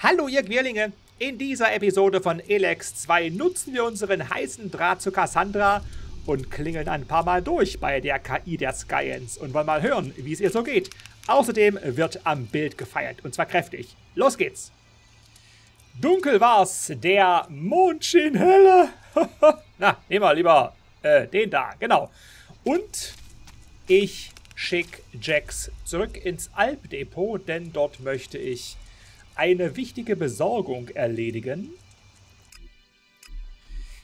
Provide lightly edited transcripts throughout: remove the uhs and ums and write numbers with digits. Hallo ihr Quirlinge! In dieser Episode von Elex 2 nutzen wir unseren heißen Draht zu Cassandra und klingeln ein paar Mal durch bei der KI der Skyands und wollen mal hören, wie es ihr so geht. Außerdem wird am Bild gefeiert und zwar kräftig. Los geht's! Dunkel war's, der Mond schien helle. Na, nehmen wir lieber den da, genau. Und ich schicke Jax zurück ins Alpdepot, denn dort möchte ich eine wichtige Besorgung erledigen.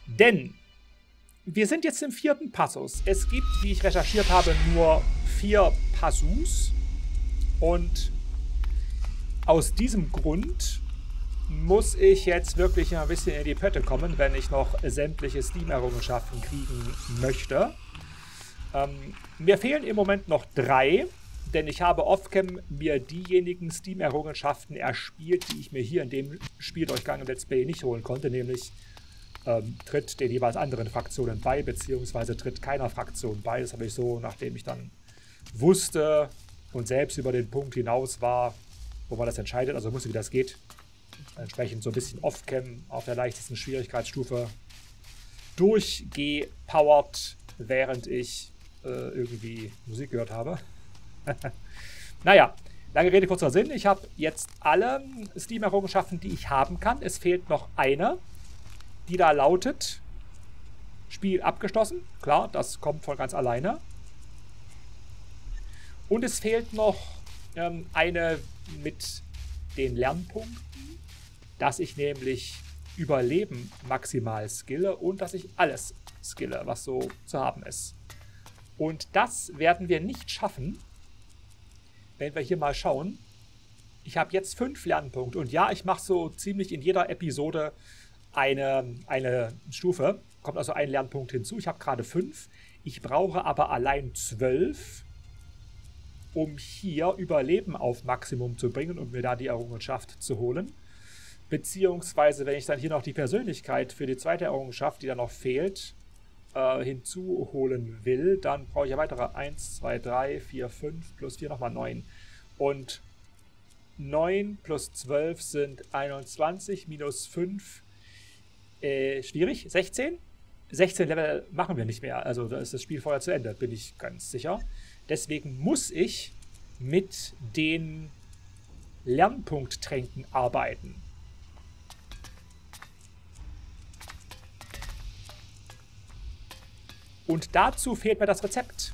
Denn wir sind jetzt im 4. Passus. Es gibt, wie ich recherchiert habe, nur 4 Passus. Und aus diesem Grund muss ich jetzt wirklich ein bisschen in die Pötte kommen, wenn ich noch sämtliche Steam-Errungenschaften kriegen möchte. Mir fehlen im Moment noch 3. Denn ich habe off-cam mir diejenigen Steam-Errungenschaften erspielt, die ich mir hier in dem Spieldurchgang im Let's Play nicht holen konnte, nämlich tritt den jeweils anderen Fraktionen bei, beziehungsweise tritt keiner Fraktion bei. Das habe ich so, nachdem ich dann wusste und selbst über den Punkt hinaus war, wo man das entscheidet, also wusste, wie das geht, entsprechend so ein bisschen off-cam auf der leichtesten Schwierigkeitsstufe durchgepowert, während ich irgendwie Musik gehört habe. Naja, lange Rede, kurzer Sinn. Ich habe jetzt alle Steam-Errungenschaften, die ich haben kann. Es fehlt noch eine, die da lautet: Spiel abgeschlossen. Klar, das kommt von ganz alleine. Und es fehlt noch eine mit den Lernpunkten, dass ich nämlich Überleben maximal skille und dass ich alles skille, was so zu haben ist. Und das werden wir nicht schaffen. Wenn wir hier mal schauen, ich habe jetzt 5 Lernpunkte. Und ja, ich mache so ziemlich in jeder Episode eine Stufe. Kommt also ein Lernpunkt hinzu. Ich habe gerade 5. Ich brauche aber allein 12, um hier Überleben auf Maximum zu bringen und mir da die Errungenschaft zu holen. Beziehungsweise, wenn ich dann hier noch die Persönlichkeit für die 2. Errungenschaft, die da noch fehlt, hinzuholen will, dann brauche ich ja weitere 1, 2, 3, 4, 5 plus 4 nochmal 9. Und 9 plus 12 sind 21 minus 5. Schwierig, 16? 16 Level machen wir nicht mehr. Also da ist das Spiel vorher zu Ende, bin ich ganz sicher. Deswegen muss ich mit den Lernpunkttränken arbeiten. Und dazu fehlt mir das Rezept.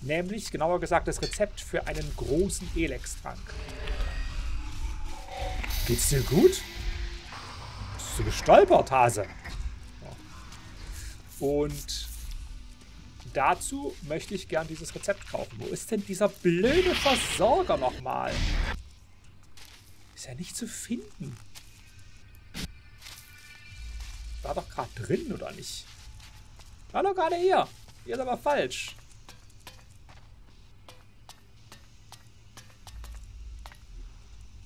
Nämlich, genauer gesagt, das Rezept für einen großen Elex-Trank. Geht's dir gut? Bist du gestolpert, Hase? Und dazu möchte ich gern dieses Rezept kaufen. Wo ist denn dieser blöde Versorger nochmal? Ist ja nicht zu finden. War doch gerade drin, oder nicht? War doch gerade hier. Hier ist aber falsch.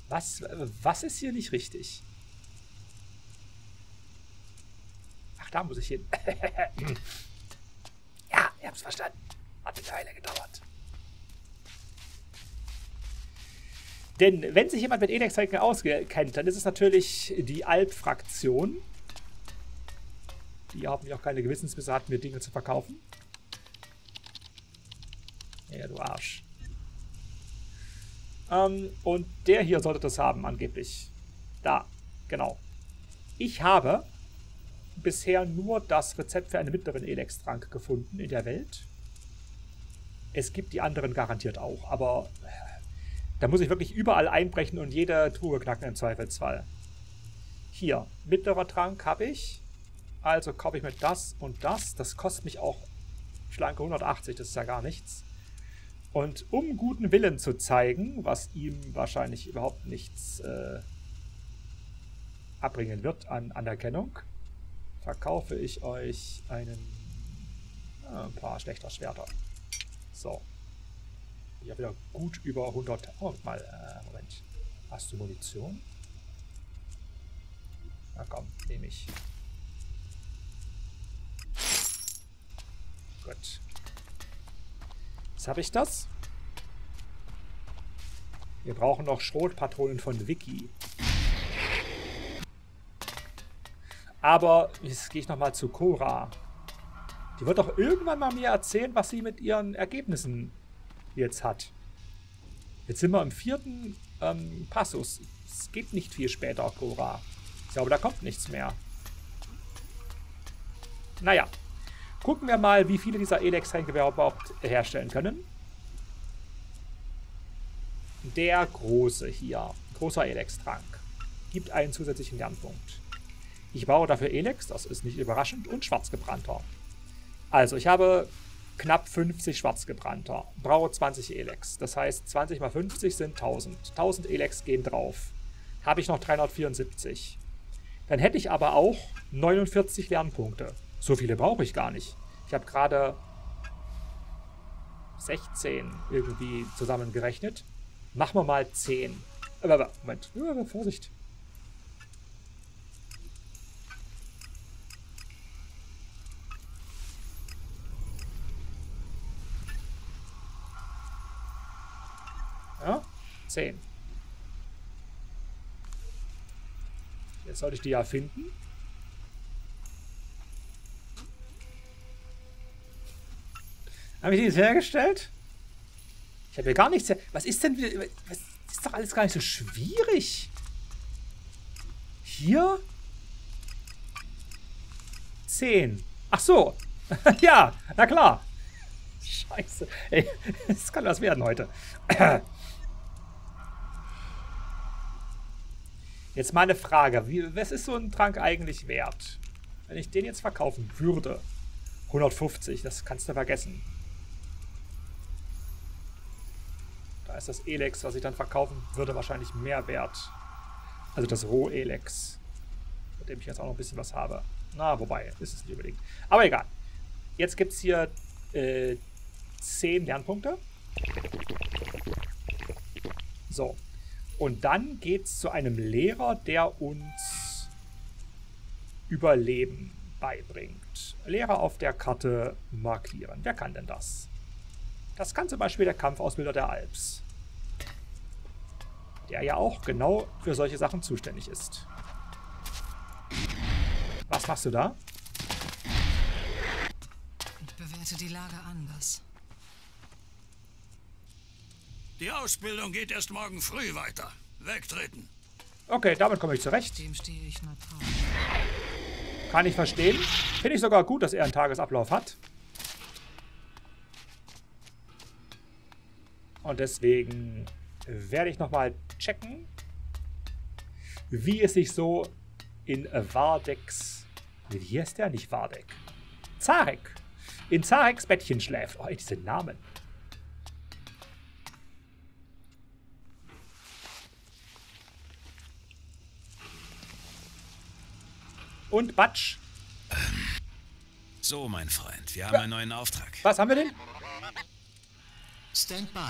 Was ist hier nicht richtig? Ach, da muss ich hin. Ja, ich hab's verstanden. Hat eine Weile gedauert. Denn wenn sich jemand mit Elex-Tränken auskennt, dann ist es natürlich die Alp-Fraktion. Die haben ja auch keine Gewissensbisse, hatten mir Dinge zu verkaufen. Ja, du Arsch. Und der hier sollte das haben, angeblich. Da, genau. Ich habe bisher nur das Rezept für einen mittleren Elex-Trank gefunden in der Welt. Es gibt die anderen garantiert auch, aber da muss ich wirklich überall einbrechen und jede Truhe knacken im Zweifelsfall. Hier, mittlerer Trank habe ich. Also kaufe ich mir das und das. Das kostet mich auch schlanke 180, das ist ja gar nichts. Und um guten Willen zu zeigen, was ihm wahrscheinlich überhaupt nichts abbringen wird an Anerkennung, verkaufe ich euch ein paar schlechter Schwerter. So. Ich habe wieder gut über 100... Oh, mal, Moment. Hast du Munition? Na komm, nehme ich. Gut. Jetzt habe ich das. Wir brauchen noch Schrotpatronen von Vicky. Aber jetzt gehe ich nochmal zu Cora. Die wird doch irgendwann mal mir erzählen, was sie mit ihren Ergebnissen jetzt hat. Jetzt sind wir im vierten Passus. Es geht nicht viel später, Cora. Ich glaube, da kommt nichts mehr. Naja. Gucken wir mal, wie viele dieser Elex-Tränke wir überhaupt herstellen können. Der große hier. Großer Elex-Trank. Gibt einen zusätzlichen Lernpunkt. Ich baue dafür Elex, das ist nicht überraschend, und Schwarzgebrannter. Also, ich habe knapp 50 Schwarzgebrannter. Brauche 20 Elex. Das heißt, 20 mal 50 sind 1000. 1000 Elex gehen drauf. Habe ich noch 374. Dann hätte ich aber auch 49 Lernpunkte. So viele brauche ich gar nicht. Ich habe gerade 16 irgendwie zusammengerechnet. Machen wir mal 10. Moment, Vorsicht. Ja, 10. Jetzt sollte ich die ja finden. Habe ich die jetzt hergestellt? Ich habe ja gar nichts her... Was ist denn... Das ist doch alles gar nicht so schwierig. Hier? 10. Ach so. Ja, na klar. Scheiße. Ey, das kann was werden heute. Jetzt mal eine Frage. Was ist so ein Trank eigentlich wert? Wenn ich den jetzt verkaufen würde. 150, das kannst du vergessen. Da ist das Elex, was ich dann verkaufen würde, wahrscheinlich mehr wert. Also das Roh-Elex. Mit dem ich jetzt auch noch ein bisschen was habe. Na, wobei, ist es nicht unbedingt. Aber egal. Jetzt gibt es hier 10 Lernpunkte. So. Und dann geht's zu einem Lehrer, der uns Überleben beibringt. Lehrer auf der Karte markieren. Wer kann denn das? Das kann zum Beispiel der Kampfausbilder der Alps. Der ja auch genau für solche Sachen zuständig ist. Was machst du da? Ich bewerte die Lage anders. Die Ausbildung geht erst morgen früh weiter. Wegtreten. Okay, damit komme ich zurecht. Dem stehe ich neutral. Kann ich verstehen. Finde ich sogar gut, dass er einen Tagesablauf hat. Und deswegen werde ich nochmal checken, wie es sich so in Vardeks... Wie heißt der? Nicht Vardek. Zarek. In Zareks Bettchen schläft. Oh, ey, diese Namen. Und Batsch. So, mein Freund, wir haben einen neuen Auftrag. Was haben wir denn? Stand by.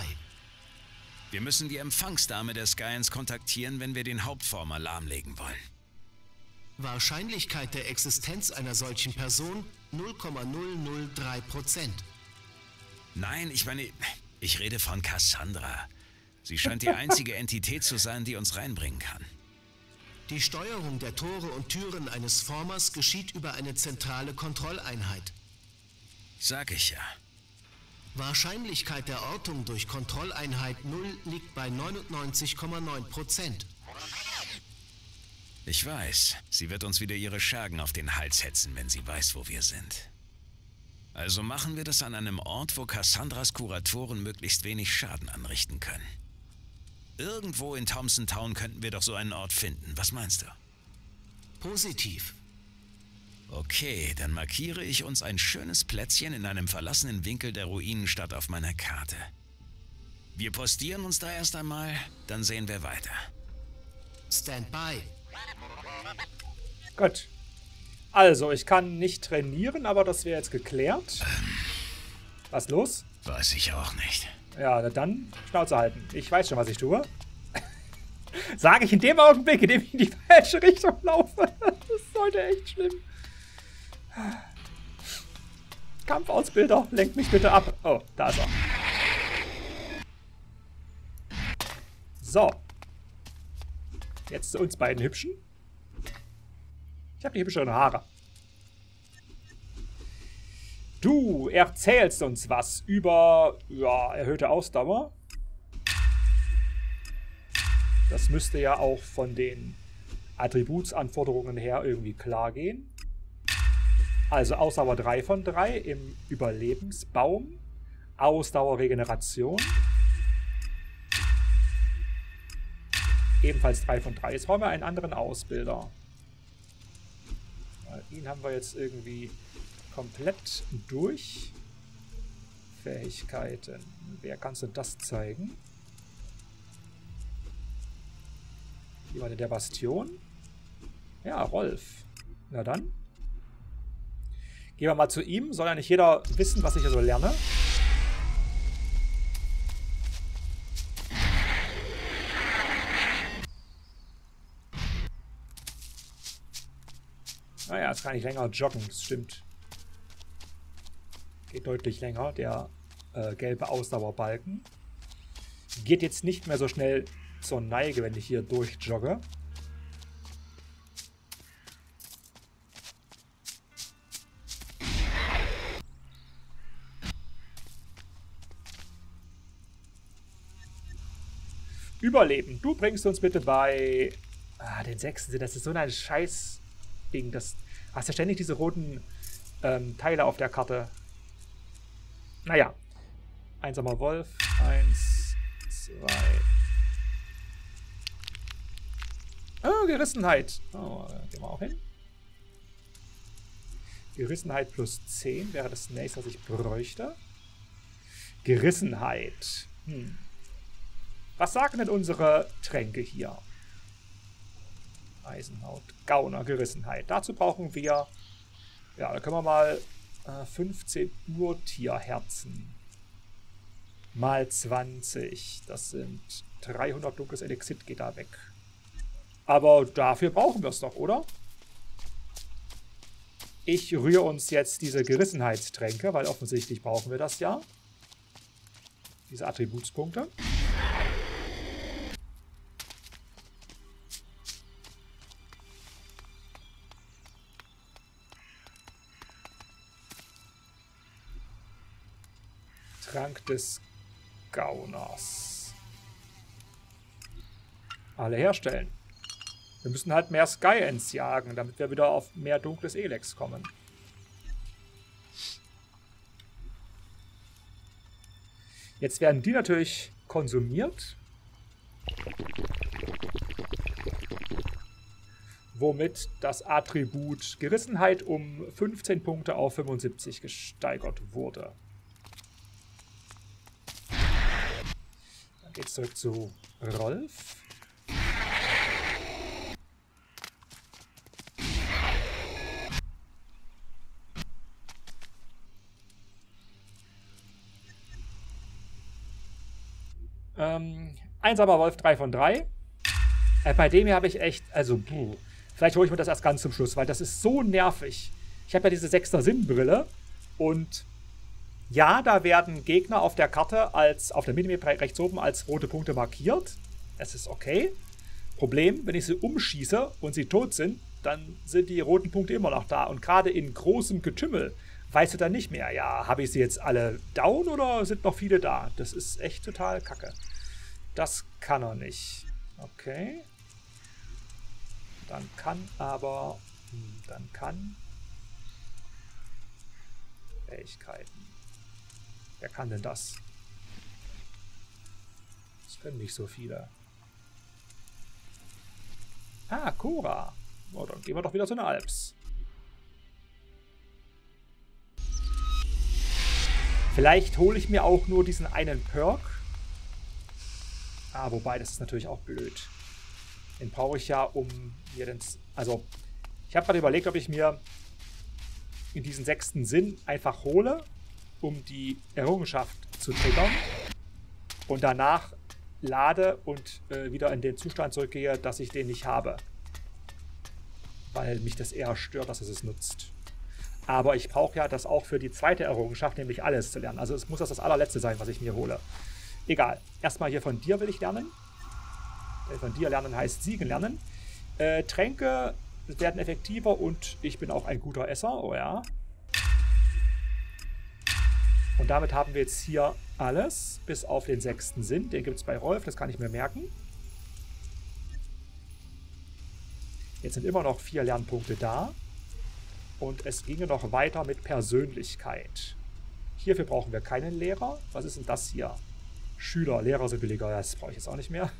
Wir müssen die Empfangsdame der Skyands kontaktieren, wenn wir den Hauptformer lahmlegen wollen. Wahrscheinlichkeit der Existenz einer solchen Person 0,003%. Nein, ich meine, ich rede von Cassandra. Sie scheint die einzige Entität zu sein, die uns reinbringen kann. Die Steuerung der Tore und Türen eines Formers geschieht über eine zentrale Kontrolleinheit. Sag ich ja. Wahrscheinlichkeit der Ortung durch Kontrolleinheit 0 liegt bei 99,9%. Ich weiß, sie wird uns wieder ihre Schergen auf den Hals hetzen, wenn sie weiß, wo wir sind. Also machen wir das an einem Ort, wo Cassandras Kuratoren möglichst wenig Schaden anrichten können. Irgendwo in Thomsontown könnten wir doch so einen Ort finden. Was meinst du? Positiv. Okay, dann markiere ich uns ein schönes Plätzchen in einem verlassenen Winkel der Ruinenstadt auf meiner Karte. Wir postieren uns da erst einmal, dann sehen wir weiter. Stand by. Gut. Also, ich kann nicht trainieren, aber das wäre jetzt geklärt. Was los? Weiß ich auch nicht. Ja, dann Schnauze halten. Ich weiß schon, was ich tue. Sage ich in dem Augenblick, in dem ich in die falsche Richtung laufe. Das ist heute echt schlimm. Kampfausbilder, lenkt mich bitte ab. Oh, da ist er. So. Jetzt zu uns beiden Hübschen. Ich habe die hübscheren Haare. Du erzählst uns was über erhöhte Ausdauer. Das müsste ja auch von den Attributsanforderungen her irgendwie klar gehen. Also Ausdauer 3 von 3 im Überlebensbaum. Ausdauerregeneration. Ebenfalls 3 von 3. Jetzt brauchen wir einen anderen Ausbilder. Ihn haben wir jetzt irgendwie komplett durch. Fähigkeiten. Wer kannst du das zeigen? Jemand in der Bastion? Ja, Rolf. Na dann. Gehen wir mal zu ihm. Soll ja nicht jeder wissen, was ich hier so lerne. Naja, jetzt kann ich länger joggen, das stimmt. Geht deutlich länger, der gelbe Ausdauerbalken. Geht jetzt nicht mehr so schnell zur Neige, wenn ich hier durchjogge. Überleben. Du bringst uns bitte bei... Ah, den 6. Das ist so ein Scheiß-Ding. Das hast ja ständig diese roten Teile auf der Karte. Naja. Einsamer Wolf. 1, 2... Oh, Gerissenheit. Oh, da gehen wir auch hin. Gerissenheit plus 10 wäre das nächste, was ich bräuchte. Gerissenheit. Hm. Was sagen denn unsere Tränke hier? Eisenhaut, Gauner, Gerissenheit. Dazu brauchen wir, ja, da können wir mal 15 Urtierherzen. Mal 20. Das sind 300 dunkles Elixit, geht da weg. Aber dafür brauchen wir es doch, oder? Ich rühre uns jetzt diese Gerissenheitstränke, weil offensichtlich brauchen wir das ja. Diese Attributspunkte. Trank des Gauners. Alle herstellen. Wir müssen halt mehr Skyands jagen, damit wir wieder auf mehr dunkles Elex kommen. Jetzt werden die natürlich konsumiert. Womit das Attribut Gerissenheit um 15 Punkte auf 75 gesteigert wurde. Dann geht's zurück zu Rolf. Einsamer Wolf 3 von 3. Bei dem hier habe ich echt, also vielleicht hole ich mir das erst ganz zum Schluss, weil das ist so nervig. Ich habe ja diese 6er Sinnbrille und ja, da werden Gegner auf der Karte als, auf der Minimap rechts oben als rote Punkte markiert. Das ist okay. Problem, wenn ich sie umschieße und sie tot sind, dann sind die roten Punkte immer noch da. Und gerade in großem Getümmel weißt du dann nicht mehr, ja, habe ich sie jetzt alle down oder sind noch viele da? Das ist echt total kacke. Das kann er nicht. Okay. Dann kann aber... Dann kann... Fähigkeiten. Wer kann denn das? Das können nicht so viele. Ah, Cora. Oh, dann gehen wir doch wieder zu den Alps. Vielleicht hole ich mir auch nur diesen einen Perk. Ah, wobei, das ist natürlich auch blöd. Den brauche ich ja, um hier den... Also, ich habe gerade überlegt, ob ich mir in diesen 6. Sinn einfach hole, um die Errungenschaft zu triggern. Und danach lade und wieder in den Zustand zurückgehe, dass ich den nicht habe. Weil mich das eher stört, dass es nutzt. Aber ich brauche ja das auch für die zweite Errungenschaft, nämlich alles zu lernen. Also es muss das allerletzte sein, was ich mir hole. Egal. Erstmal hier von dir will ich lernen. von dir lernen heißt siegen lernen. Tränke werden effektiver und ich bin auch ein guter Esser. Oh ja. Und damit haben wir jetzt hier alles, bis auf den 6. Sinn. Den gibt es bei Rolf, das kann ich mir merken. Jetzt sind immer noch 4 Lernpunkte da. Und es ginge noch weiter mit Persönlichkeit. Hierfür brauchen wir keinen Lehrer. Was ist denn das hier? Schüler, Lehrer sind billiger. Das brauche ich jetzt auch nicht mehr.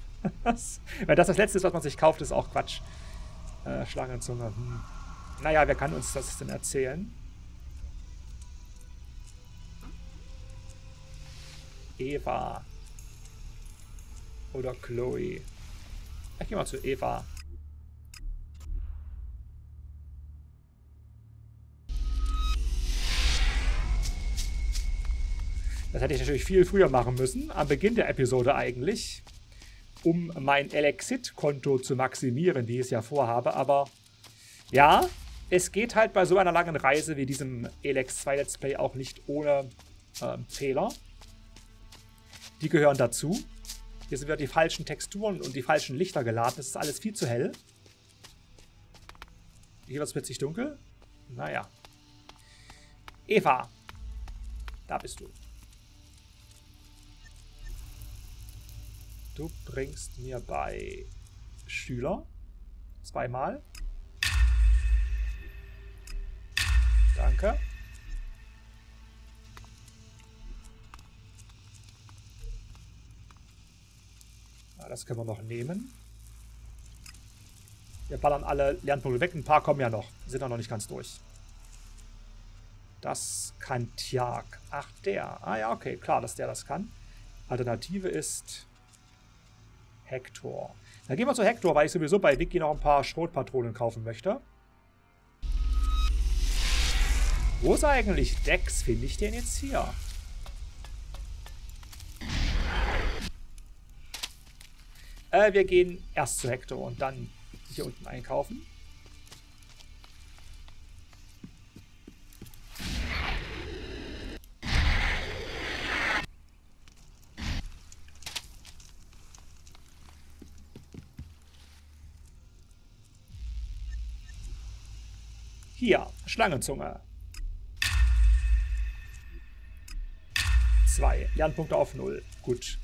Wenn das Letzte ist, was man sich kauft, ist auch Quatsch. Schlangenzunge. Naja, wer kann uns das denn erzählen? Eva. Oder Chloe. Ich gehe mal zu Eva. Das hätte ich natürlich viel früher machen müssen, am Beginn der Episode eigentlich, um mein Elexit-Konto zu maximieren, wie ich es ja vorhabe. Aber ja, es geht halt bei so einer langen Reise wie diesem Elex 2 Let's Play auch nicht ohne Fehler. Die gehören dazu. Hier sind wieder die falschen Texturen und die falschen Lichter geladen. Das ist alles viel zu hell. Hier wird es plötzlich dunkel. Naja. Eva, da bist du. Du bringst mir bei Schüler zweimal. Danke. Ja, das können wir noch nehmen. Wir ballern alle Lernpunkte weg. Ein paar kommen ja noch. Wir sind ja noch nicht ganz durch. Das kann Thialg. Ach, der. Ah ja, okay. Klar, dass der das kann. Alternative ist Hector. Dann gehen wir zu Hector, weil ich sowieso bei Wiki noch ein paar Schrotpatronen kaufen möchte. Wo ist eigentlich Dex? Finde ich den jetzt hier? Wir gehen erst zu Hector und dann hier unten einkaufen. Hier, Schlangenzunge. 2. Lernpunkte auf 0. Gut.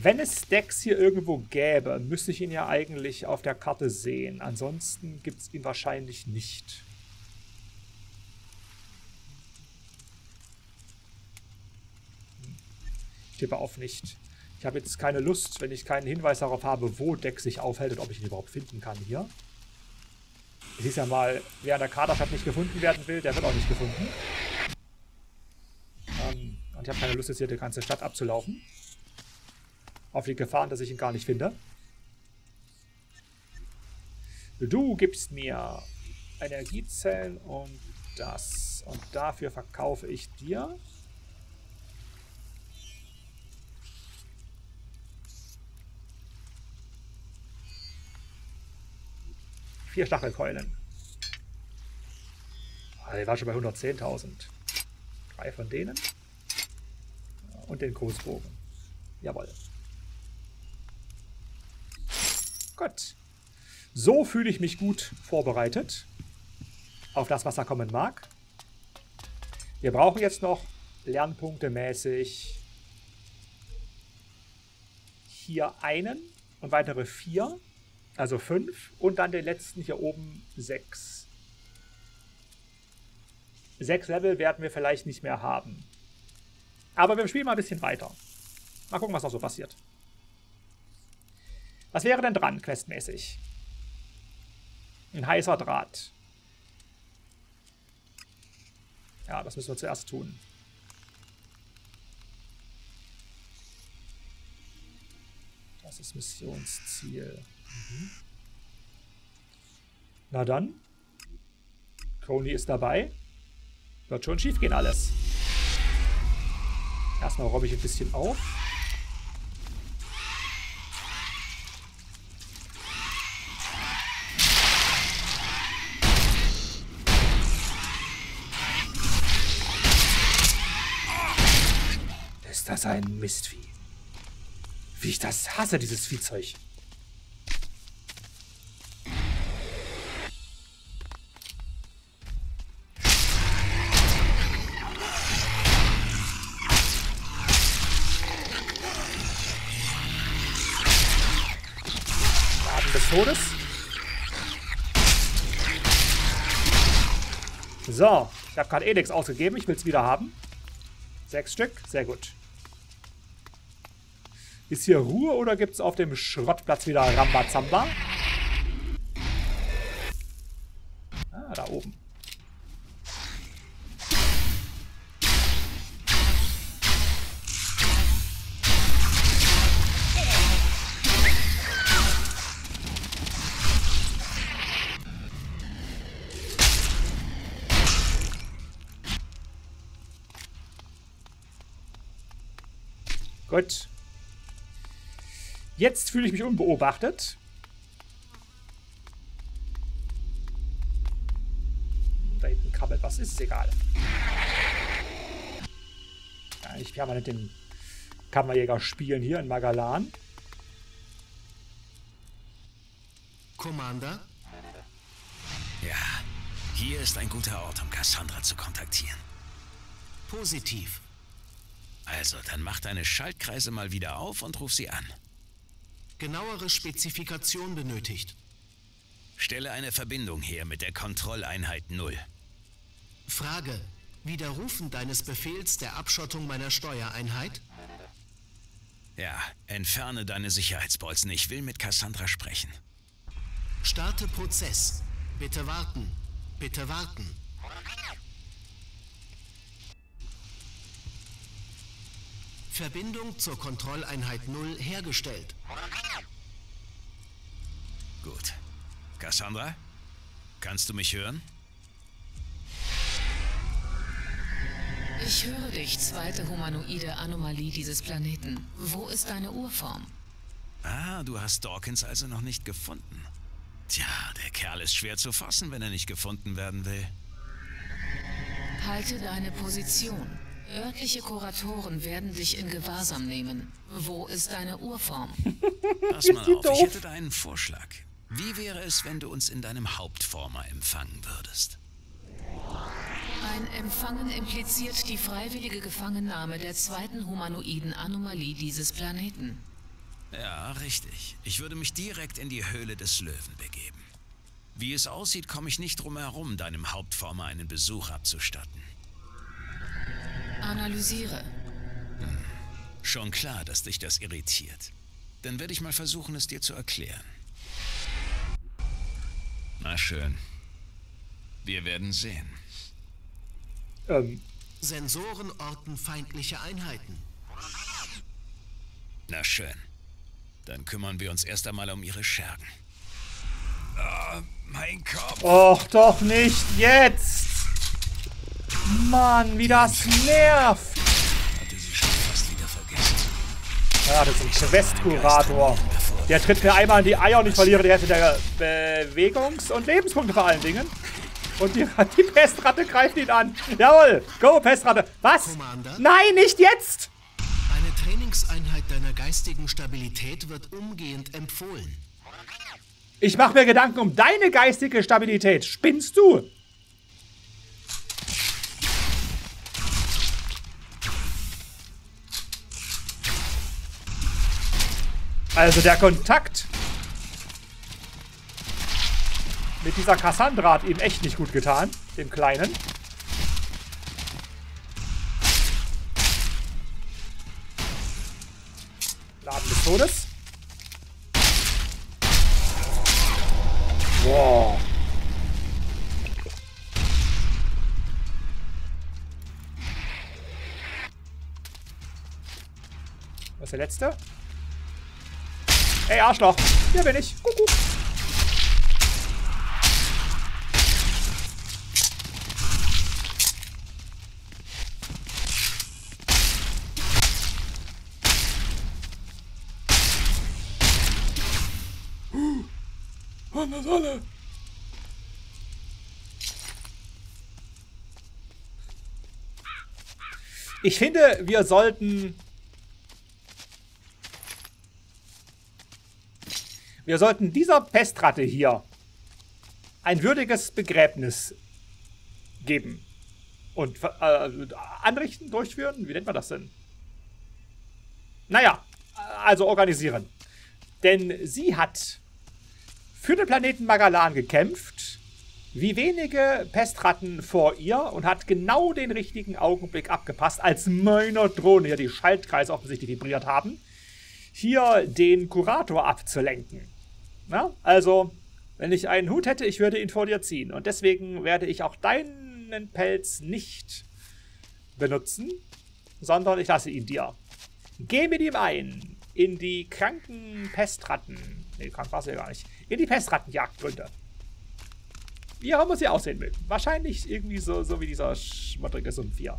Wenn es Dex hier irgendwo gäbe, müsste ich ihn ja eigentlich auf der Karte sehen. Ansonsten gibt es ihn wahrscheinlich nicht. Ich tippe auf nicht. Ich habe jetzt keine Lust, wenn ich keinen Hinweis darauf habe, wo Dex sich aufhält und ob ich ihn überhaupt finden kann hier. Es ist ja mal, wer an der Kaderschaft nicht gefunden werden will, der wird auch nicht gefunden. Und ich habe keine Lust, jetzt hier die ganze Stadt abzulaufen. Auf die Gefahren, dass ich ihn gar nicht finde. Du gibst mir Energiezellen und das. Und dafür verkaufe ich dir. Vier Stachelkeulen. Oh, der war schon bei 110.000. 3 von denen. Und den Großbogen. Jawohl. Gut. So fühle ich mich gut vorbereitet auf das, was da kommen mag. Wir brauchen jetzt noch Lernpunkte mäßig hier einen und weitere 4. Also 5 und dann den letzten hier oben 6. 6 Level werden wir vielleicht nicht mehr haben. Aber wir spielen mal ein bisschen weiter. Mal gucken, was noch so passiert. Was wäre denn dran, questmäßig? Ein heißer Draht. Ja, das müssen wir zuerst tun. Das ist Missionsziel. Mhm. Na dann. Crony ist dabei. Wird schon schief gehen alles. Erstmal robbe ich ein bisschen auf. Ist das ein Mistvieh? Wie ich das hasse, dieses Viehzeug. Atem des Todes. So, ich habe gerade Elex ausgegeben. Ich will es wieder haben. 6 Stück, sehr gut. Ist hier Ruhe oder gibt es auf dem Schrottplatz wieder Rambazamba? Ah, da oben. Gut. Jetzt fühle ich mich unbeobachtet. Da hinten krabbelt was, ist es egal. Ja, ich kann mal nicht den Kammerjäger spielen hier in Magalan. Commander? Ja, hier ist ein guter Ort, um Cassandra zu kontaktieren. Positiv. Also, dann mach deine Schaltkreise mal wieder auf und ruf sie an. Genauere Spezifikation benötigt. Stelle eine Verbindung her mit der Kontrolleinheit 0. Frage. Widerrufen deines Befehls der Abschottung meiner Steuereinheit? Ja, entferne deine Sicherheitsbolzen. Ich will mit Cassandra sprechen. Starte Prozess. Bitte warten. Bitte warten. Verbindung zur Kontrolleinheit 0 hergestellt. Gut. Cassandra, kannst du mich hören? Ich höre dich, zweite humanoide Anomalie dieses Planeten. Wo ist deine Urform? Ah, du hast Dawkins also noch nicht gefunden. Tja, der Kerl ist schwer zu fassen, wenn er nicht gefunden werden will. Halte deine Position. Örtliche Kuratoren werden dich in Gewahrsam nehmen. Wo ist deine Urform? Pass mal auf, ich hätte da einen Vorschlag. Wie wäre es, wenn du uns in deinem Hauptformer empfangen würdest? Ein Empfangen impliziert die freiwillige Gefangennahme der zweiten humanoiden Anomalie dieses Planeten. Ja, richtig. Ich würde mich direkt in die Höhle des Löwen begeben. Wie es aussieht, komme ich nicht drum herum, deinem Hauptformer einen Besuch abzustatten. Analysiere. Hm. Schon klar, dass dich das irritiert. Dann werde ich mal versuchen, es dir zu erklären. Na schön. Wir werden sehen. Sensoren orten feindliche Einheiten. Na schön. Dann kümmern wir uns erst einmal um ihre Schergen. Oh, mein Kopf. Och, doch nicht jetzt! Mann, wie das nervt! Hatte sie schon fast wieder vergessen. Ja, das ist ein Questkurator. Der tritt mir einmal in die Eier und ich verliere die Hälfte der Bewegungs- und Lebenspunkte vor allen Dingen. Und die Pestratte greift ihn an. Jawohl! Go, Pestratte! Was? Nein, nicht jetzt! Eine Trainingseinheit deiner geistigen Stabilität wird umgehend empfohlen. Ich mache mir Gedanken um deine geistige Stabilität. Spinnst du? Also der Kontakt mit dieser Cassandra hat ihm echt nicht gut getan, dem Kleinen. Laden des Todes. Wow. Was ist der letzte? Ey, Arschloch. Hier bin ich. Kuckuck. Mann, das alle. Ich finde, wir sollten Wir sollten dieser Pestratte hier ein würdiges Begräbnis geben. Und anrichten, durchführen? Wie nennt man das denn? Naja, also organisieren. Denn sie hat für den Planeten Magalan gekämpft, wie wenige Pestratten vor ihr, und hat genau den richtigen Augenblick abgepasst, als meiner Drohne hier die Schaltkreise offensichtlich vibriert haben, hier den Kurator abzulenken. Na, also, wenn ich einen Hut hätte, ich würde ihn vor dir ziehen. Und deswegen werde ich auch deinen Pelz nicht benutzen, sondern ich lasse ihn dir. Geh mit ihm ein in die kranken Pestratten. Nee, krank war sie ja gar nicht. In die Pestrattenjagdgründe. Wie auch immer sie aussehen will. Wahrscheinlich irgendwie so wie dieser schmuttrige Sumpf hier.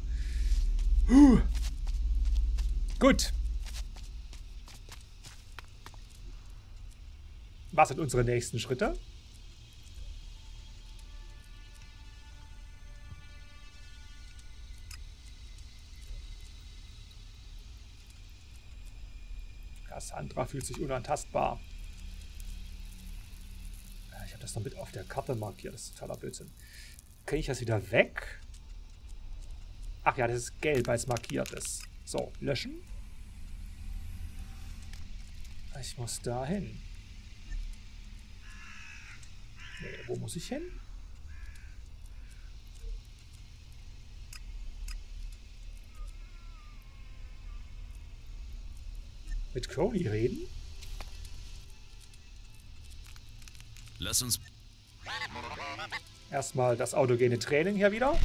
Gut. Was sind unsere nächsten Schritte? Cassandra fühlt sich unantastbar. Ich habe das noch mit auf der Karte markiert. Das ist totaler Blödsinn. Kriege ich das wieder weg? Ach ja, das ist gelb, weil es markiert ist. So, löschen. Ich muss da hin. Nee, wo muss ich hin? Mit Crony reden? Lass uns erstmal das autogene Training hier wieder.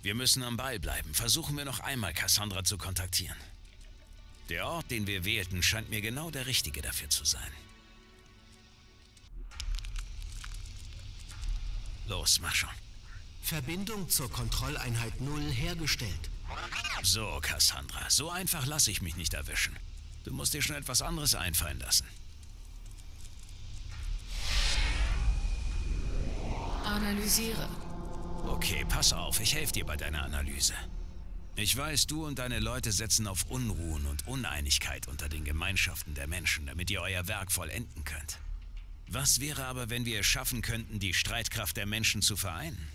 Wir müssen am Ball bleiben. Versuchen wir noch einmal, Cassandra zu kontaktieren. Der Ort, den wir wählten, scheint mir genau der richtige dafür zu sein. Los, mach schon. Verbindung zur Kontrolleinheit 0 hergestellt. So, Cassandra, so einfach lasse ich mich nicht erwischen. Du musst dir schon etwas anderes einfallen lassen. Analysiere. Okay, pass auf, ich helfe dir bei deiner Analyse. Ich weiß, du und deine Leute setzen auf Unruhen und Uneinigkeit unter den Gemeinschaften der Menschen, damit ihr euer Werk vollenden könnt. Was wäre aber, wenn wir es schaffen könnten, die Streitkraft der Menschen zu vereinen?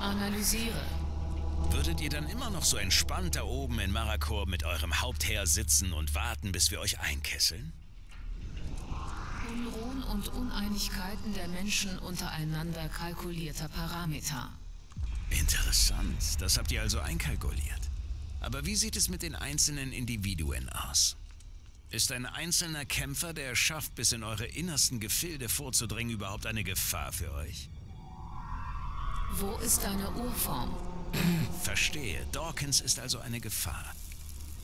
Analysiere. Würdet ihr dann immer noch so entspannt da oben in Marakor mit eurem Hauptheer sitzen und warten, bis wir euch einkesseln? Unruhen und Uneinigkeiten der Menschen untereinander kalkulierter Parameter. Interessant, das habt ihr also einkalkuliert. Aber wie sieht es mit den einzelnen Individuen aus? Ist ein einzelner Kämpfer, der es schafft, bis in eure innersten Gefilde vorzudringen, überhaupt eine Gefahr für euch? Wo ist deine Urform? Verstehe, Dawkins ist also eine Gefahr.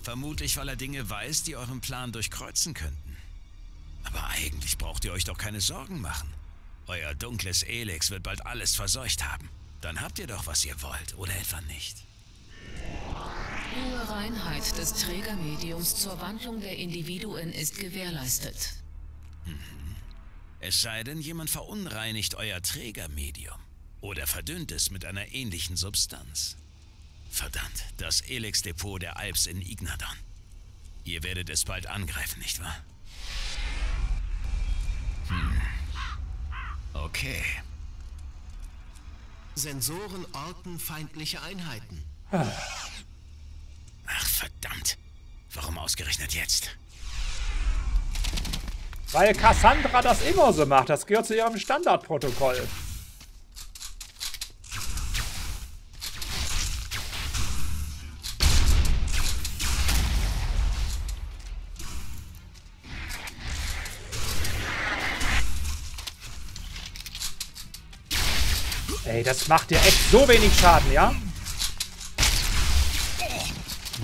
Vermutlich, weil er Dinge weiß, die euren Plan durchkreuzen könnten. Aber eigentlich braucht ihr euch doch keine Sorgen machen. Euer dunkles Elex wird bald alles verseucht haben. Dann habt ihr doch, was ihr wollt, oder etwa nicht? Hohe Reinheit des Trägermediums zur Wandlung der Individuen ist gewährleistet. Es sei denn, jemand verunreinigt euer Trägermedium. Oder verdünnt es mit einer ähnlichen Substanz. Verdammt, das Elex-Depot der Alps in Ignadon. Ihr werdet es bald angreifen, nicht wahr? Okay. Sensoren orten feindliche Einheiten. Ach, verdammt. Warum ausgerechnet jetzt? Weil Cassandra das immer so macht. Das gehört zu ihrem Standardprotokoll. Ey, das macht dir echt so wenig Schaden, ja?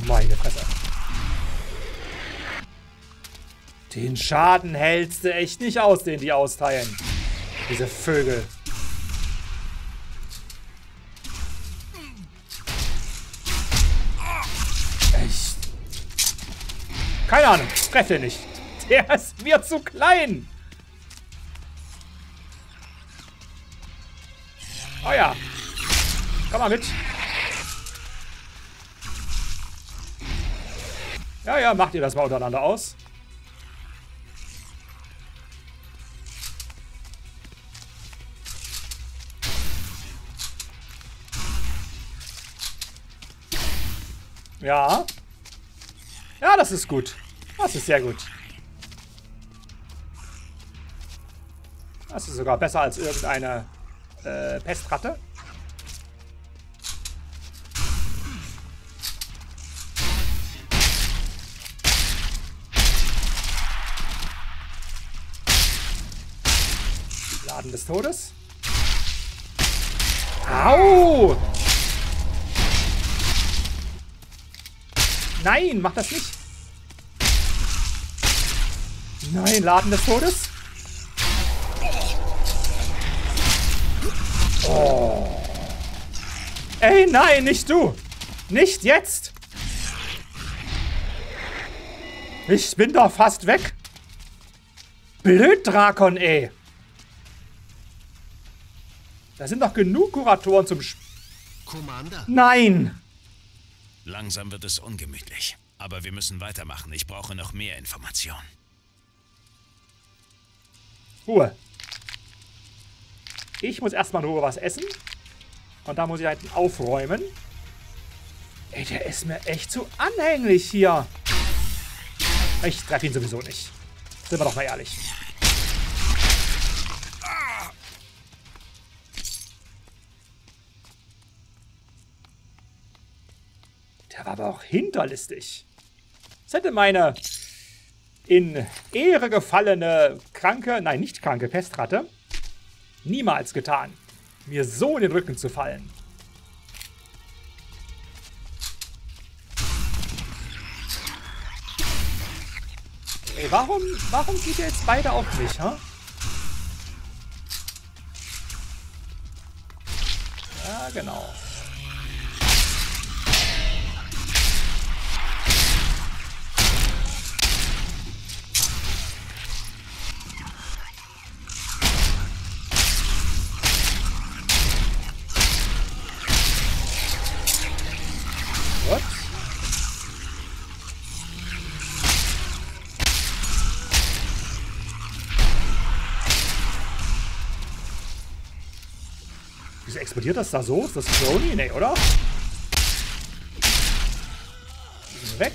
Meine Fresse. Den Schaden hältst du echt nicht aus, den die austeilen. Diese Vögel. Echt. Keine Ahnung, treff den nicht. Der ist mir zu klein. Oh ja. Komm mal mit. Ja, ja, macht ihr das mal untereinander aus. Ja. Ja, das ist gut. Das ist sehr gut. Das ist sogar besser als irgendeine Pestratte. Laden des Todes. Au! Nein, mach das nicht. Nein, Laden des Todes. Oh. Ey, nein, nicht du. Nicht jetzt. Ich bin doch fast weg. Blöd, Drakon, ey. Da sind doch genug Kuratoren zum Commander? Nein. Langsam wird es ungemütlich. Aber wir müssen weitermachen. Ich brauche noch mehr Informationen. Ruhe. Ich muss erstmal nur was essen. Und da muss ich halt aufräumen. Ey, der ist mir echt zu anhänglich hier. Ich treffe ihn sowieso nicht. Sind wir doch mal ehrlich. Der war aber auch hinterlistig. Das hätte meine in Ehre gefallene kranke, nein, nicht kranke Pestratte niemals getan, mir so in den Rücken zu fallen. Ey, warum geht ihr jetzt beide auf mich, hä? Ja, genau. Explodiert das da so? Ist das Crony? Nee, oder? Weg.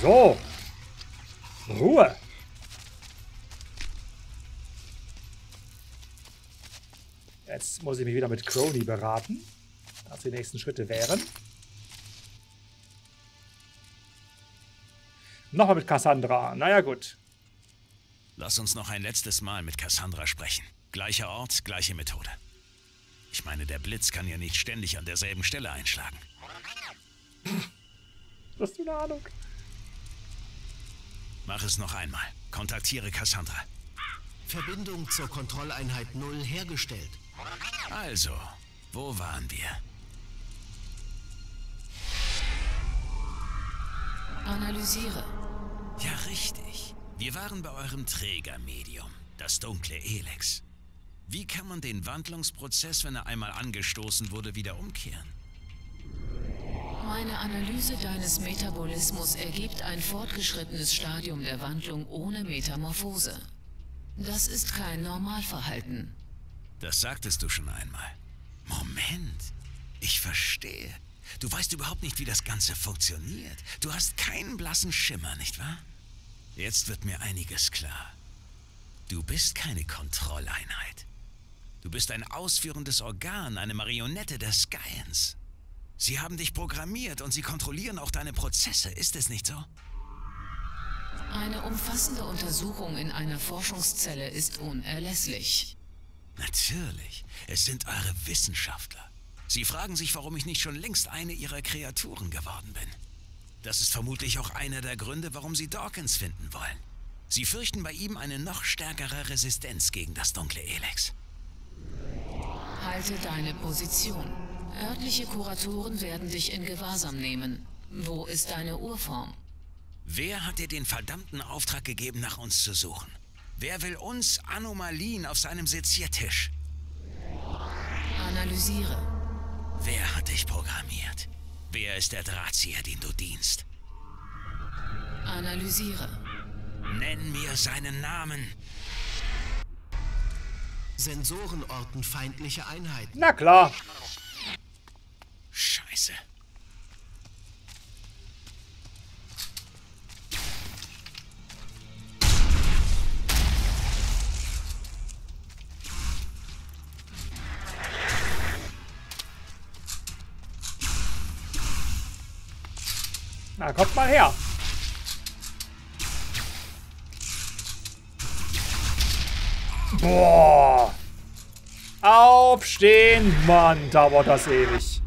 So. Ruhe. Jetzt muss ich mich wieder mit Crony beraten, was die nächsten Schritte wären. Nochmal mit Cassandra. Naja, gut. Lass uns noch ein letztes Mal mit Cassandra sprechen. Gleicher Ort, gleiche Methode. Ich meine, der Blitz kann ja nicht ständig an derselben Stelle einschlagen. Hast du eine Ahnung? Mach es noch einmal. Kontaktiere Cassandra. Verbindung zur Kontrolleinheit 0 hergestellt. Also, wo waren wir? Analysiere. Ja, richtig. Wir waren bei eurem Trägermedium, das dunkle Elex. Wie kann man den Wandlungsprozess, wenn er einmal angestoßen wurde, wieder umkehren? Meine Analyse deines Metabolismus ergibt ein fortgeschrittenes Stadium der Wandlung ohne Metamorphose. Das ist kein Normalverhalten. Das sagtest du schon einmal. Moment, ich verstehe. Du weißt überhaupt nicht, wie das Ganze funktioniert. Du hast keinen blassen Schimmer, nicht wahr? Jetzt wird mir einiges klar. Du bist keine Kontrolleinheit. Du bist ein ausführendes Organ, eine Marionette der Skyands. Sie haben dich programmiert und sie kontrollieren auch deine Prozesse, ist es nicht so? Eine umfassende Untersuchung in einer Forschungszelle ist unerlässlich. Natürlich, es sind eure Wissenschaftler. Sie fragen sich, warum ich nicht schon längst eine ihrer Kreaturen geworden bin. Das ist vermutlich auch einer der Gründe, warum sie Dawkins finden wollen. Sie fürchten bei ihm eine noch stärkere Resistenz gegen das dunkle Elex. Halte deine Position. Örtliche Kuratoren werden dich in Gewahrsam nehmen. Wo ist deine Urform? Wer hat dir den verdammten Auftrag gegeben, nach uns zu suchen? Wer will uns Anomalien auf seinem Seziertisch? Analysiere. Wer hat dich programmiert? Wer ist der Drahtzieher, den du dienst? Analysiere. Nenn mir seinen Namen. Sensoren orten feindliche Einheiten. Na klar. Scheiße. Na, kommt mal her. Boah. Aufstehen, Mann. Dauert das ewig.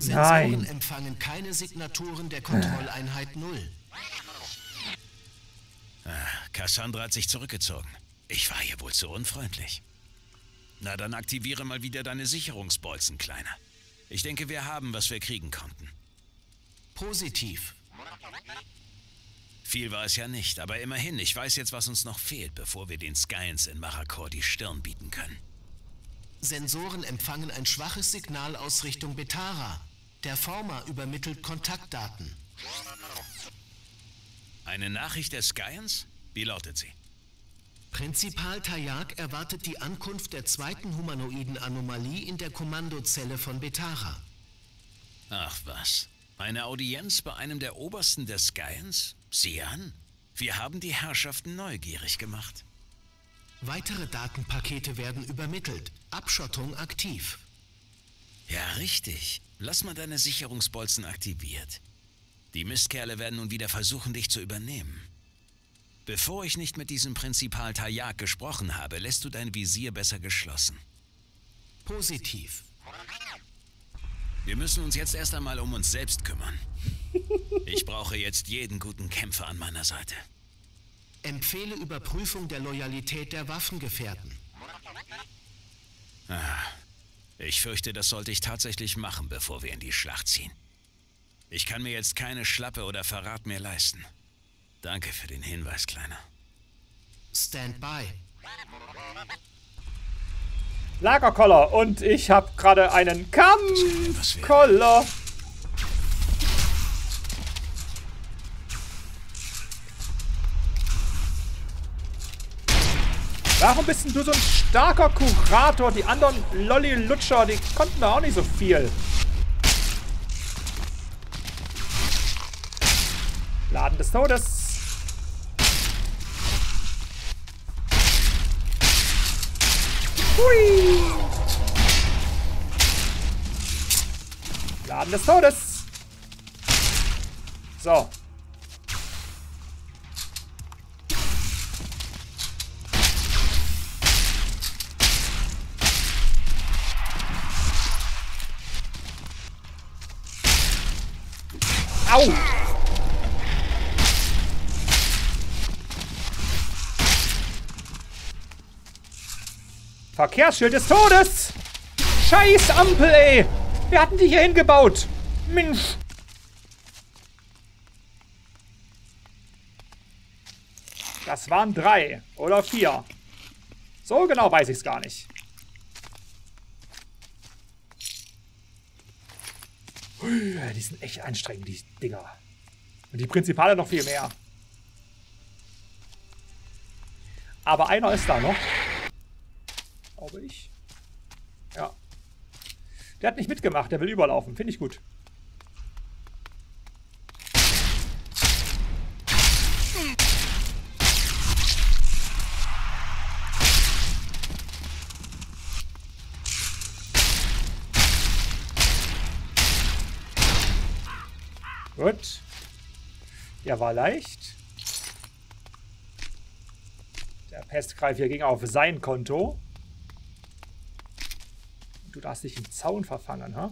Nein. Sensoren empfangen keine Signaturen der Kontrolleinheit 0. Cassandra hat sich zurückgezogen. Ich war hier wohl zu unfreundlich. Na, dann aktiviere mal wieder deine Sicherungsbolzen, Kleiner. Ich denke, wir haben, was wir kriegen konnten. Positiv. Viel war es ja nicht, aber immerhin, ich weiß jetzt, was uns noch fehlt, bevor wir den Skyands in Marakor die Stirn bieten können. Sensoren empfangen ein schwaches Signal aus Richtung Betara. Der Former übermittelt Kontaktdaten. Eine Nachricht der Skyands? Wie lautet sie? Prinzipal Tayak erwartet die Ankunft der zweiten humanoiden Anomalie in der Kommandozelle von Betara. Ach was. Eine Audienz bei einem der Obersten der Skyands? Sieh an. Wir haben die Herrschaften neugierig gemacht. Weitere Datenpakete werden übermittelt. Abschottung aktiv. Ja, richtig. Lass mal deine Sicherungsbolzen aktiviert. Die Mistkerle werden nun wieder versuchen, dich zu übernehmen. Bevor ich nicht mit diesem Prinzipal Tayak gesprochen habe, lässt du dein Visier besser geschlossen. Positiv. Wir müssen uns jetzt erst einmal um uns selbst kümmern. Ich brauche jetzt jeden guten Kämpfer an meiner Seite. Empfehle Überprüfung der Loyalität der Waffengefährten. Ich fürchte, das sollte ich tatsächlich machen, bevor wir in die Schlacht ziehen. Ich kann mir jetzt keine Schlappe oder Verrat mehr leisten. Danke für den Hinweis, Kleiner. Standby. Lagerkoller. Und ich habe gerade einen Kampfkoller. Warum bist denn du so ein starker Kurator? Die anderen Lolli-Lutscher, die konnten da auch nicht so viel. Laden des Todes. Hui. Laden des Todes. So. Au! Verkehrsschild des Todes! Scheiß Ampel, ey! Wir hatten die hier hingebaut! Mensch! Das waren 3 oder 4. So genau weiß ich's gar nicht. Die sind echt anstrengend, die Dinger. Und die Prinzipale noch viel mehr. Aber einer ist da noch. Glaube ich. Ja. Der hat nicht mitgemacht, der will überlaufen. Finde ich gut. Gut. Der war leicht. Der Pestgreif hier ging auf sein Konto. Du darfst dich im Zaun verfangen, ha?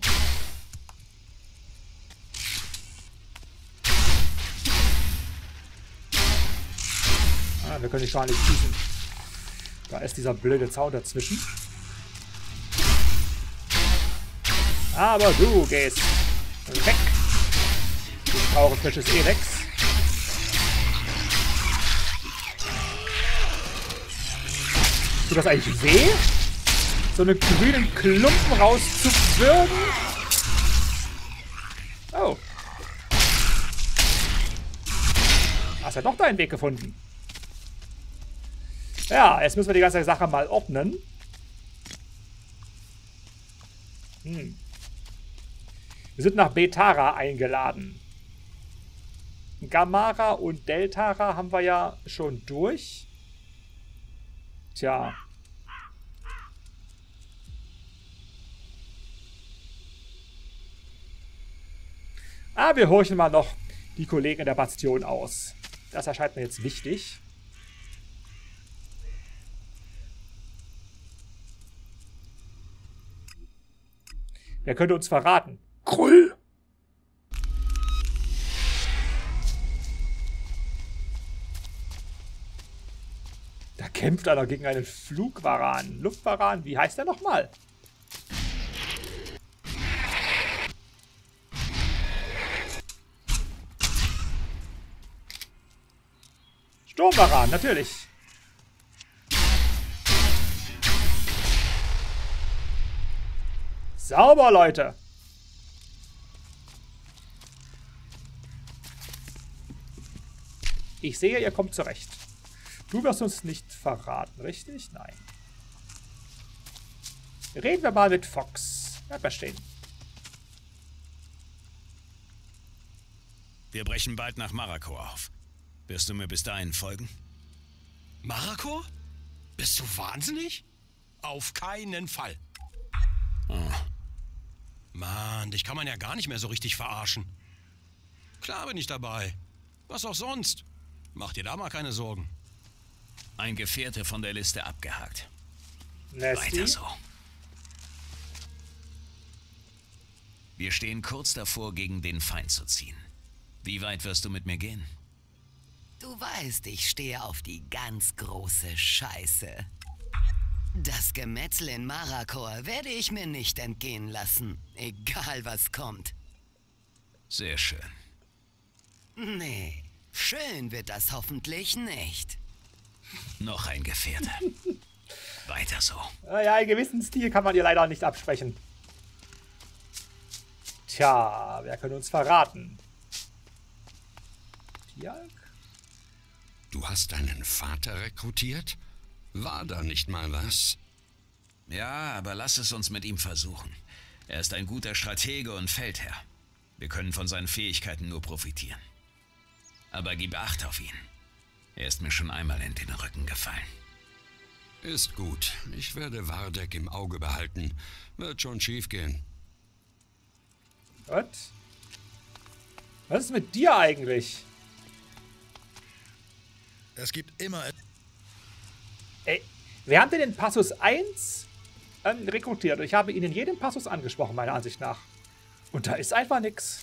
Ah, wir können dich gar nicht schießen. Da ist dieser blöde Zaun dazwischen. Aber du gehst weg. Du traurig Elex. Tut das eigentlich weh? So einen grünen Klumpen rauszuwürgen? Oh. Hast ja doch deinen Weg gefunden. Ja, jetzt müssen wir die ganze Sache mal ordnen. Hm. Wir sind nach Betara eingeladen. Gamara und Deltara haben wir ja schon durch. Tja. Ah, wir horchen mal noch die Kollegen in der Bastion aus. Das erscheint mir jetzt wichtig. Wer könnte uns verraten? Krull! Kämpft einer gegen einen Flugwaran. Luftwaran, wie heißt der nochmal? Sturmbaran, natürlich. Sauber, Leute. Ich sehe, ihr kommt zurecht. Du wirst uns nicht verraten, richtig? Nein. Reden wir mal mit Fox. Bleib mal stehen. Wir brechen bald nach Marakor auf. Wirst du mir bis dahin folgen? Marakor? Bist du wahnsinnig? Auf keinen Fall. Oh. Mann, dich kann man ja gar nicht mehr so richtig verarschen. Klar bin ich dabei. Was auch sonst. Mach dir da mal keine Sorgen. Ein Gefährte von der Liste abgehakt. Nasty. Weiter so. Wir stehen kurz davor, gegen den Feind zu ziehen. Wie weit wirst du mit mir gehen? Du weißt, ich stehe auf die ganz große Scheiße. Das Gemetzel in Marakor werde ich mir nicht entgehen lassen, egal was kommt. Sehr schön. Nee, schön wird das hoffentlich nicht. Noch ein Gefährte. Weiter so. Naja, einen gewissen Stil kann man dir leider nicht absprechen. Tja, wer kann uns verraten? Thialg? Du hast deinen Vater rekrutiert? War da nicht mal was? Ja, aber lass es uns mit ihm versuchen. Er ist ein guter Stratege und Feldherr. Wir können von seinen Fähigkeiten nur profitieren. Aber gib Acht auf ihn. Er ist mir schon einmal in den Rücken gefallen. Ist gut. Ich werde Vardek im Auge behalten. Wird schon schief gehen. Gott? Was ist mit dir eigentlich? Es gibt immer... Ey, wir haben den Passus 1 rekrutiert. Ich habe ihn in jedem Passus angesprochen, meiner Ansicht nach. Und da ist einfach nichts.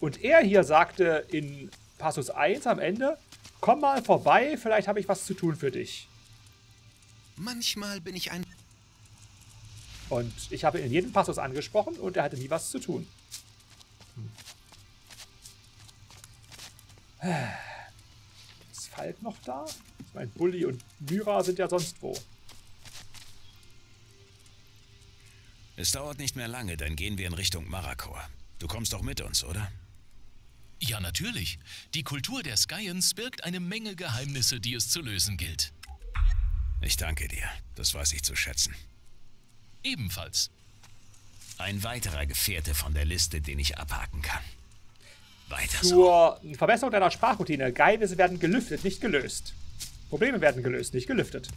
Und er hier sagte in... Passus 1 am Ende, komm mal vorbei, vielleicht habe ich was zu tun für dich. Manchmal bin ich ein... Und ich habe ihn in jedem Passus angesprochen und er hatte nie was zu tun. Ist Falk noch da? Ich meine, Bully und Nyra sind ja sonst wo. Es dauert nicht mehr lange, dann gehen wir in Richtung Marakor. Du kommst doch mit uns, oder? Ja, natürlich. Die Kultur der Skyands birgt eine Menge Geheimnisse, die es zu lösen gilt. Ich danke dir. Das weiß ich zu schätzen. Ebenfalls. Ein weiterer Gefährte von der Liste, den ich abhaken kann. Weiter so. Zur Verbesserung deiner Sprachroutine. Geheimnisse werden gelüftet, nicht gelöst. Probleme werden gelöst, nicht gelüftet.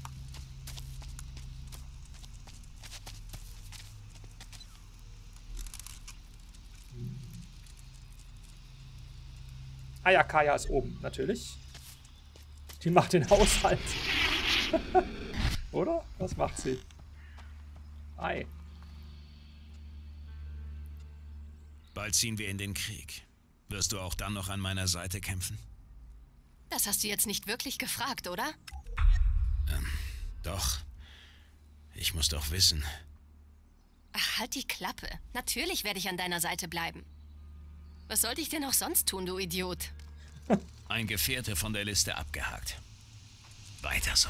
Ah ja, Caja ist oben, natürlich. Die macht den Haushalt. Oder? Was macht sie? Ei. Bald ziehen wir in den Krieg. Wirst du auch dann noch an meiner Seite kämpfen? Das hast du jetzt nicht wirklich gefragt, oder? Doch. Ich muss doch wissen. Ach, halt die Klappe. Natürlich werde ich an deiner Seite bleiben. Was sollte ich denn auch sonst tun, du Idiot? Ein Gefährte von der Liste abgehakt. Weiter so.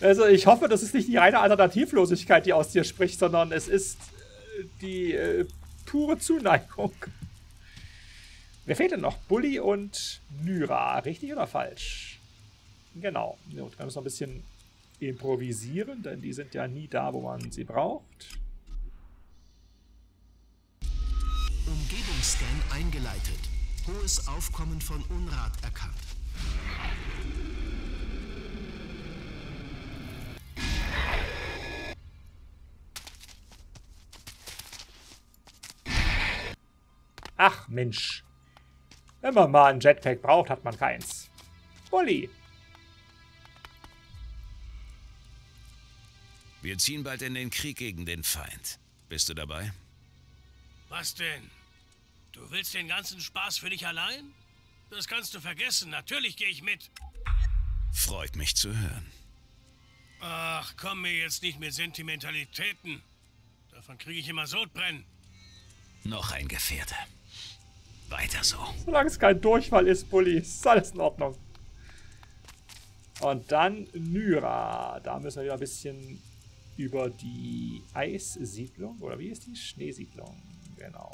Also ich hoffe, das ist nicht die reine Alternativlosigkeit, die aus dir spricht, sondern es ist die pure Zuneigung. Wer fehlt denn noch? Bully und Nyra. Richtig oder falsch? Genau. Ja, und wir müssen noch ein bisschen improvisieren, denn die sind ja nie da, wo man sie braucht. Umgebungsscan eingeleitet. Hohes Aufkommen von Unrat erkannt. Ach Mensch. Wenn man mal einen Jetpack braucht, hat man keins. Bully. Wir ziehen bald in den Krieg gegen den Feind. Bist du dabei? Was denn? Du willst den ganzen Spaß für dich allein? Das kannst du vergessen. Natürlich gehe ich mit. Freut mich zu hören. Ach, komm mir jetzt nicht mit Sentimentalitäten. Davon kriege ich immer Sodbrennen. Noch ein Gefährte. Weiter so. Solange es kein Durchfall ist, Bully, ist alles in Ordnung. Und dann Nyra. Da müssen wir wieder ein bisschen über die Eissiedlung, oder wie ist die? Schneesiedlung, genau.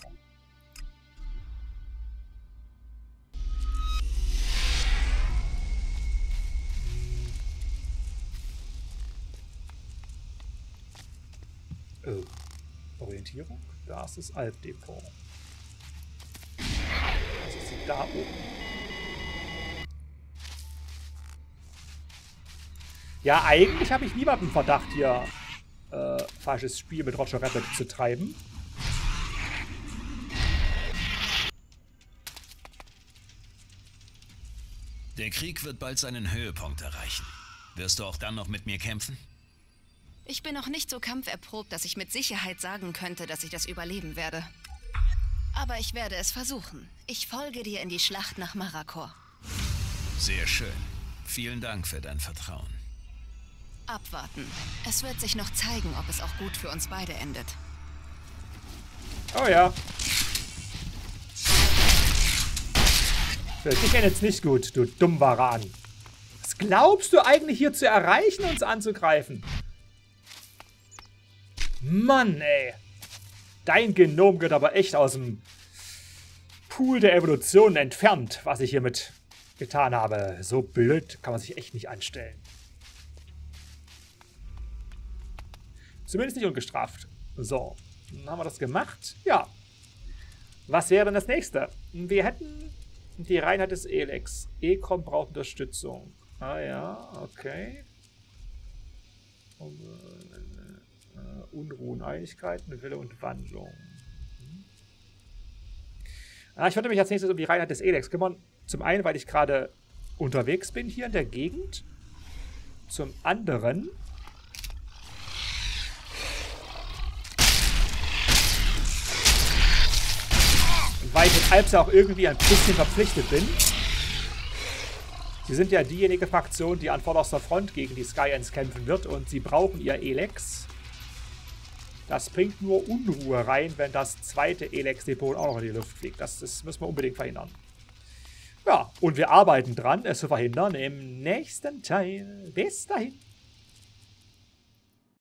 Oh. Orientierung? Da ist das Alpdepot. Was ist denn da oben? Ja, eigentlich habe ich niemanden Verdacht, hier falsches Spiel mit Roger Rabbit zu treiben. Der Krieg wird bald seinen Höhepunkt erreichen. Wirst du auch dann noch mit mir kämpfen? Ich bin noch nicht so kampferprobt, dass ich mit Sicherheit sagen könnte, dass ich das überleben werde. Aber ich werde es versuchen. Ich folge dir in die Schlacht nach Marakor. Sehr schön. Vielen Dank für dein Vertrauen. Abwarten. Es wird sich noch zeigen, ob es auch gut für uns beide endet. Oh ja. Für dich endet's nicht gut, du Dummwaran. Was glaubst du eigentlich hier zu erreichen, uns anzugreifen? Mann, ey. Dein Genom wird aber echt aus dem Pool der Evolution entfernt, was ich hiermit getan habe. So blöd kann man sich echt nicht anstellen. Zumindest nicht ungestraft. So, dann haben wir das gemacht. Ja. Was wäre denn das nächste? Wir hätten die Reinheit des Elex. Ecom braucht Unterstützung. Ah ja, okay. Und, Unruhen, Einigkeiten, Wille und Wandlung. Ich würde mich als nächstes um die Reinheit des Elex kümmern. Zum einen, weil ich gerade unterwegs bin hier in der Gegend. Zum anderen, weil ich mit Alpsa auch irgendwie ein bisschen verpflichtet bin. Sie sind ja diejenige Fraktion, die an vorderster Front gegen die Skyands kämpfen wird und sie brauchen ihr Elex. Das bringt nur Unruhe rein, wenn das zweite Elex-Depot auch noch in die Luft fliegt. Das müssen wir unbedingt verhindern. Ja, und wir arbeiten dran, es zu verhindern im nächsten Teil. Bis dahin.